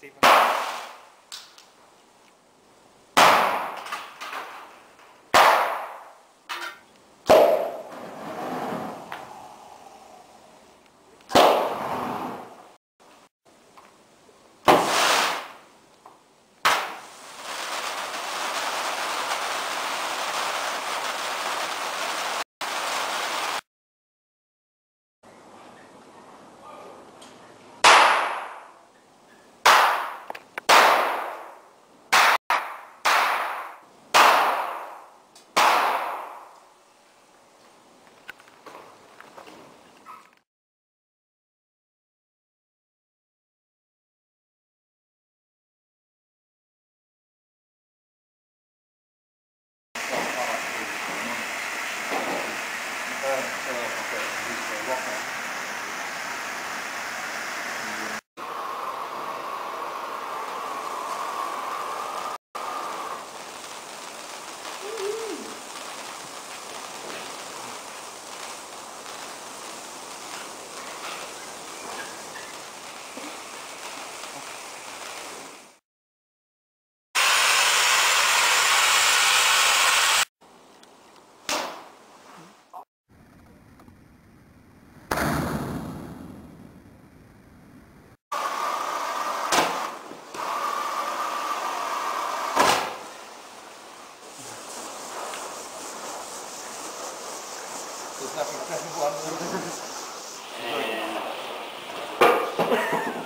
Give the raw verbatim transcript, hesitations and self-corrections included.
Stephen. There's nothing one.